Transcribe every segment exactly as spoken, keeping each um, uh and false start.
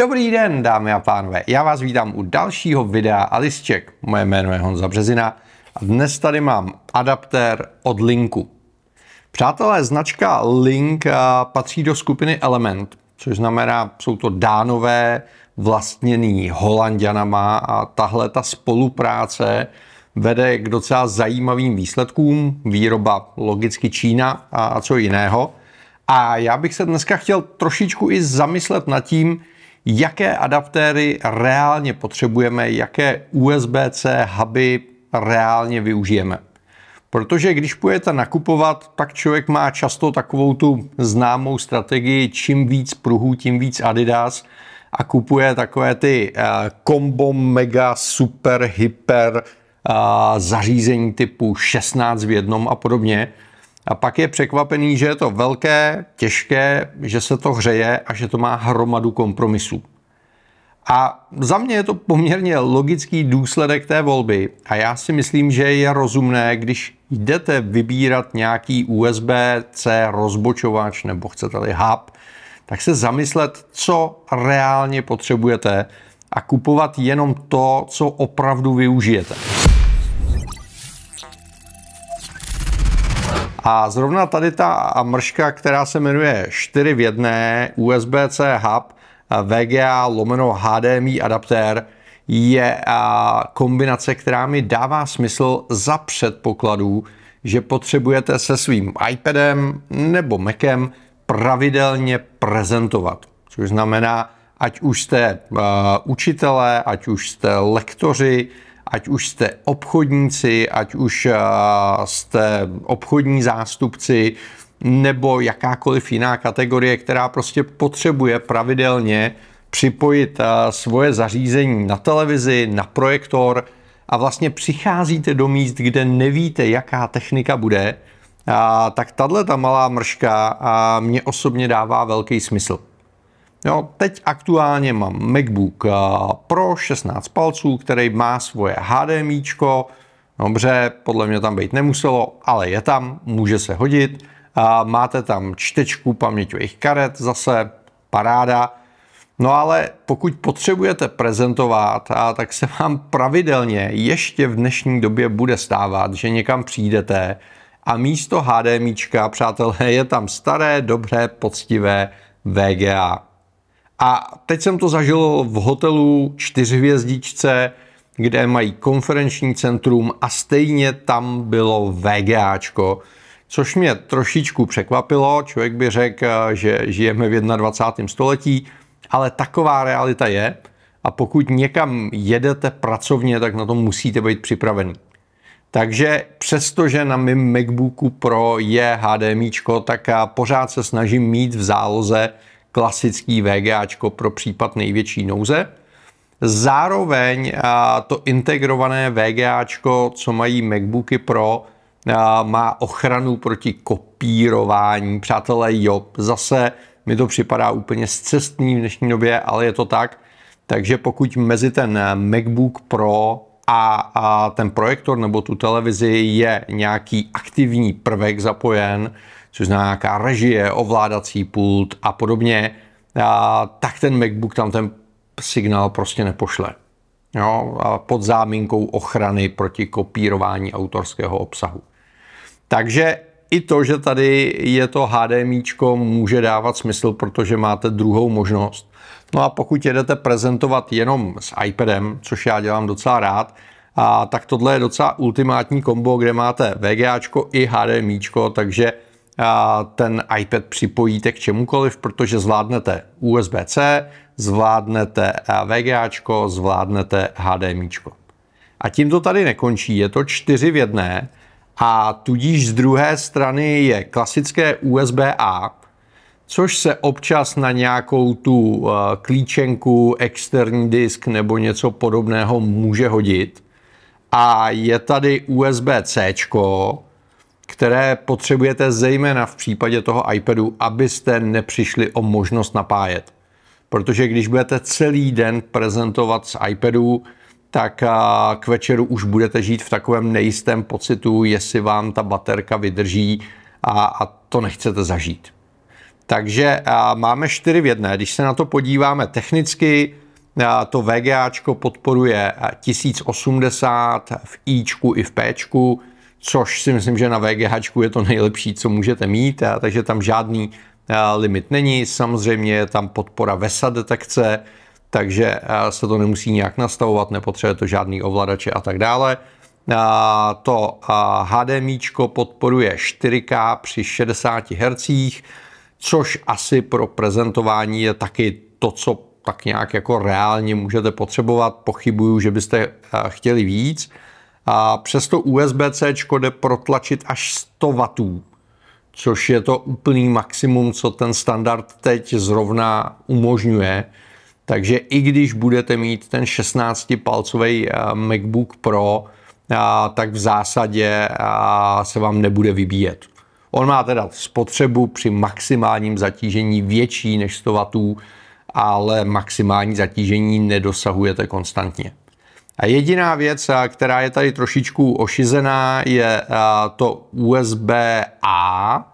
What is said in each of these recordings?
Dobrý den, dámy a pánové, já vás vítám u dalšího videa a lisček. Moje jméno je Honza Březina a dnes tady mám adaptér od linku. Přátelé, značka link patří do skupiny Element, což znamená, jsou to Dánové vlastněný Holanďanama a tahle ta spolupráce vede k docela zajímavým výsledkům, výroba logicky Čína a co jiného. A já bych se dneska chtěl trošičku i zamyslet nad tím, jaké adaptéry reálně potřebujeme, jaké U S B C huby reálně využijeme. Protože když půjdete nakupovat, tak člověk má často takovou tu známou strategii, čím víc pruhů, tím víc Adidas, a kupuje takové ty kombo, mega, super, hyper zařízení typu šestnáct v jednom a podobně. A pak je překvapený, že je to velké, těžké, že se to hřeje a že to má hromadu kompromisů. A za mě je to poměrně logický důsledek té volby. A já si myslím, že je rozumné, když jdete vybírat nějaký U S B C rozbočovač nebo chcete-li hub, tak se zamyslet, co reálně potřebujete a kupovat jenom to, co opravdu využijete. A zrovna tady ta mrška, která se jmenuje čtyři v jednom U S B C hub V G A lomeno H D M I adaptér, je kombinace, která mi dává smysl za předpokladu, že potřebujete se svým iPadem nebo Macem pravidelně prezentovat. Což znamená, ať už jste uh, učitelé, ať už jste lektoři, ať už jste obchodníci, ať už jste obchodní zástupci nebo jakákoliv jiná kategorie, která prostě potřebuje pravidelně připojit svoje zařízení na televizi, na projektor a vlastně přicházíte do míst, kde nevíte, jaká technika bude, tak tahle ta malá mrška mě osobně dává velký smysl. Jo, teď aktuálně mám MacBook Pro šestnáct palců, který má svoje HDMIčko. Dobře, podle mě tam být nemuselo, ale je tam, může se hodit. Máte tam čtečku paměťových karet, zase paráda. No ale pokud potřebujete prezentovat, tak se vám pravidelně ještě v dnešní době bude stávat, že někam přijdete a místo HDMIčka, přátelé, je tam staré, dobré, poctivé V G A. A teď jsem to zažil v hotelu čtyřhvězdičce, kde mají konferenční centrum a stejně tam bylo VGAčko, což mě trošičku překvapilo. Člověk by řekl, že žijeme v dvacátém prvním století, ale taková realita je a pokud někam jedete pracovně, tak na to musíte být připravený. Takže přestože na mém MacBooku Pro je HDMIčko, tak pořád se snažím mít v záloze klasický VGAčko pro případ největší nouze. Zároveň to integrované VGAčko, co mají MacBooky Pro, má ochranu proti kopírování. Přátelé, jo, zase mi to připadá úplně scestný v dnešní době, ale je to tak. Takže pokud mezi ten MacBook Pro a ten projektor nebo tu televizi je nějaký aktivní prvek zapojen, což znamená nějaká režie, ovládací pult a podobně, a, tak ten MacBook tam ten signál prostě nepošle. Jo, a pod záminkou ochrany proti kopírování autorského obsahu. Takže i to, že tady je to HDMIčko, může dávat smysl, protože máte druhou možnost. No a pokud jedete prezentovat jenom s iPadem, což já dělám docela rád, a, tak tohle je docela ultimátní kombo, kde máte VGAčko i HDMIčko, takže ten iPad připojíte k čemukoliv, protože zvládnete U S B C, zvládnete VGAčko, zvládnete HDMIčko. A tím to tady nekončí, je to čtyři v jednom a tudíž z druhé strany je klasické U S B A, což se občas na nějakou tu klíčenku, externí disk nebo něco podobného může hodit. A je tady U S B C, které potřebujete zejména v případě toho iPadu, abyste nepřišli o možnost napájet. Protože když budete celý den prezentovat z iPadu, tak k večeru už budete žít v takovém nejistém pocitu, jestli vám ta baterka vydrží a, a to nechcete zažít. Takže máme čtyři v jedné. Když se na to podíváme technicky, to VGAčko podporuje tisíc osmdesát v Ičku i v Péčku, což si myslím, že na VGAčku je to nejlepší, co můžete mít, takže tam žádný limit není. Samozřejmě je tam podpora VESA detekce, takže se to nemusí nějak nastavovat, nepotřebuje to žádný ovladače a tak dále. To HDMIčko podporuje čtyři ká při šedesáti hertzech, což asi pro prezentování je taky to, co tak nějak jako reálně můžete potřebovat. Pochybuju, že byste chtěli víc. A přesto U S B C jde protlačit až sto wattů, což je to úplný maximum, co ten standard teď zrovna umožňuje. Takže i když budete mít ten šestnáctipalcový MacBook Pro, tak v zásadě se vám nebude vybíjet. On má teda spotřebu při maximálním zatížení větší než sto wattů, ale maximální zatížení nedosahujete konstantně. A jediná věc, která je tady trošičku ošizená, je to U S B A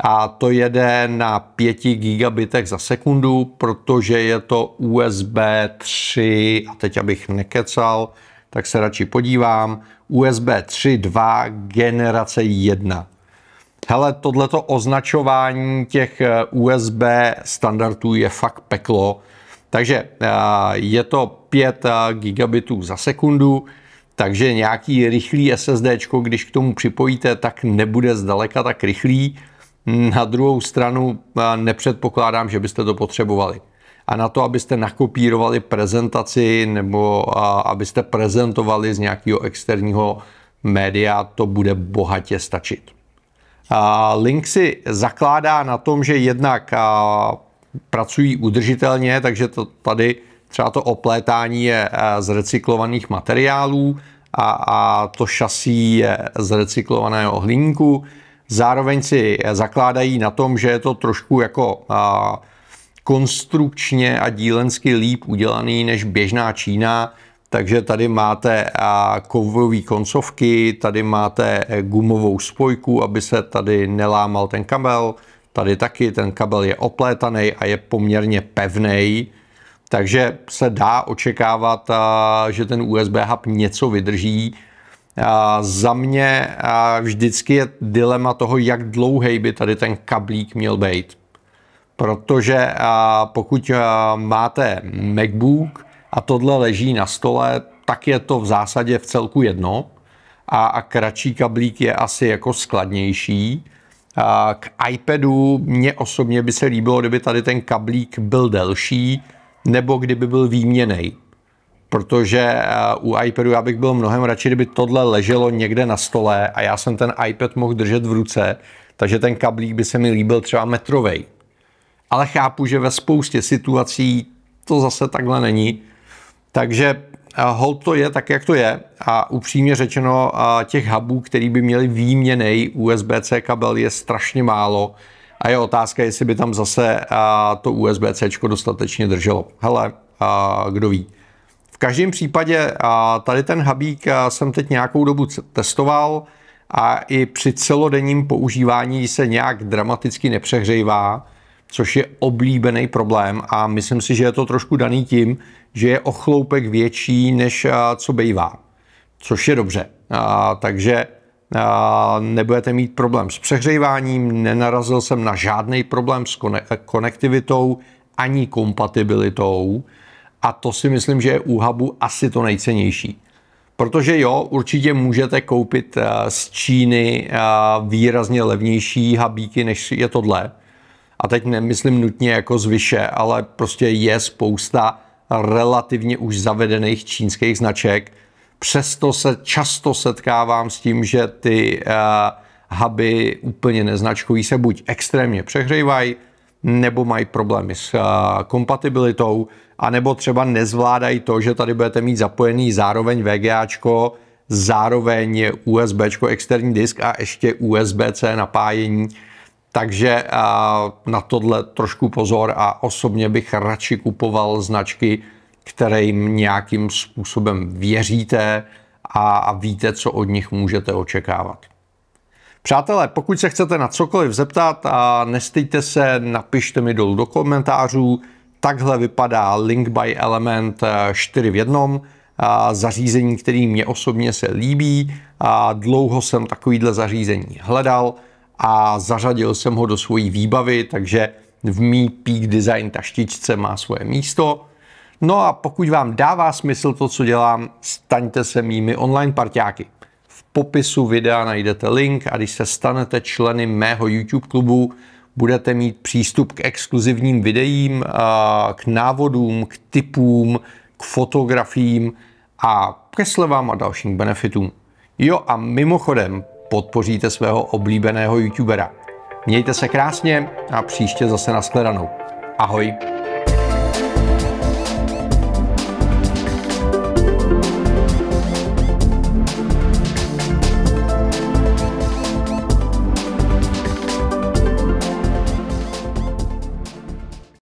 a to jede na pěti gigabitech za sekundu, protože je to U S B tři, a teď abych nekecal, tak se radši podívám, U S B tři tečka dva generace jedna. Hele, tohleto označování těch U S B standardů je fakt peklo, takže je to pět gigabitů za sekundu, takže nějaký rychlý S S D, když k tomu připojíte, tak nebude zdaleka tak rychlý. Na druhou stranu nepředpokládám, že byste to potřebovali. A na to, abyste nakopírovali prezentaci nebo abyste prezentovali z nějakého externího média, to bude bohatě stačit. LINQ si zakládá na tom, že jednak pracují udržitelně, takže to tady třeba to oplétání je z recyklovaných materiálů a, a to šasí je z recyklovaného hliníku. Zároveň si zakládají na tom, že je to trošku jako a, konstrukčně a dílensky líp udělaný než běžná Čína. Takže tady máte kovové koncovky, tady máte gumovou spojku, aby se tady nelámal ten kabel. Tady taky ten kabel je oplétaný a je poměrně pevný. Takže se dá očekávat, že ten U S B hub něco vydrží. Za mě vždycky je dilema toho, jak dlouhý by tady ten kablík měl být. Protože pokud máte MacBook a tohle leží na stole, tak je to v zásadě v celku jedno. A, a kratší kablík je asi jako skladnější. A k iPadu mně osobně by se líbilo, kdyby tady ten kablík byl delší, nebo kdyby byl výměnej. Protože u iPadu já bych byl mnohem radši, kdyby tohle leželo někde na stole a já jsem ten iPad mohl držet v ruce, takže ten kablík by se mi líbil třeba metrovej. Ale chápu, že ve spoustě situací to zase takhle není. Takže hold to je tak, jak to je. A upřímně řečeno, těch hubů, který by měli výměnej U S B C kabel, je strašně málo. A je otázka, jestli by tam zase to U S B C dostatečně drželo. Hele, kdo ví. V každém případě tady ten hubík jsem teď nějakou dobu testoval a i při celodenním používání se nějak dramaticky nepřehřejvá, což je oblíbený problém a myslím si, že je to trošku daný tím, že je ochloupek větší, než co bývá, což je dobře. A, takže a, nebudete mít problém s přehříváním, nenarazil jsem na žádný problém s kone konektivitou ani kompatibilitou a to si myslím, že je u hubu asi to nejcennější. Protože jo, určitě můžete koupit z Číny výrazně levnější hubíky, než je tohle. A teď nemyslím nutně jako zvyše, ale prostě je spousta relativně už zavedených čínských značek. Přesto se často setkávám s tím, že ty uh, huby úplně neznačkují se buď extrémně přehřívají, nebo mají problémy s uh, kompatibilitou, anebo třeba nezvládají to, že tady budete mít zapojený zároveň VGAčko, zároveň USBčko, externí disk a ještě U S B C napájení. Takže na tohle trošku pozor a osobně bych radši kupoval značky, kterým nějakým způsobem věříte a víte, co od nich můžete očekávat. Přátelé, pokud se chcete na cokoliv zeptat, a nestejte se, napište mi dolů do komentářů. Takhle vypadá LINQ by Element čtyři v jednom. Zařízení, který mě osobně se líbí. A dlouho jsem takovýhle zařízení hledal a zařadil jsem ho do svojí výbavy, takže v mý Peak Design taštičce má svoje místo. No a pokud vám dává smysl to, co dělám, staňte se mými online parťáky. V popisu videa najdete link a když se stanete členy mého YouTube klubu, budete mít přístup k exkluzivním videím, k návodům, k tipům, k fotografiím a ke slevám a dalším benefitům. Jo a mimochodem podpoříte svého oblíbeného youtubera. Mějte se krásně a příště zase nashledanou. Ahoj.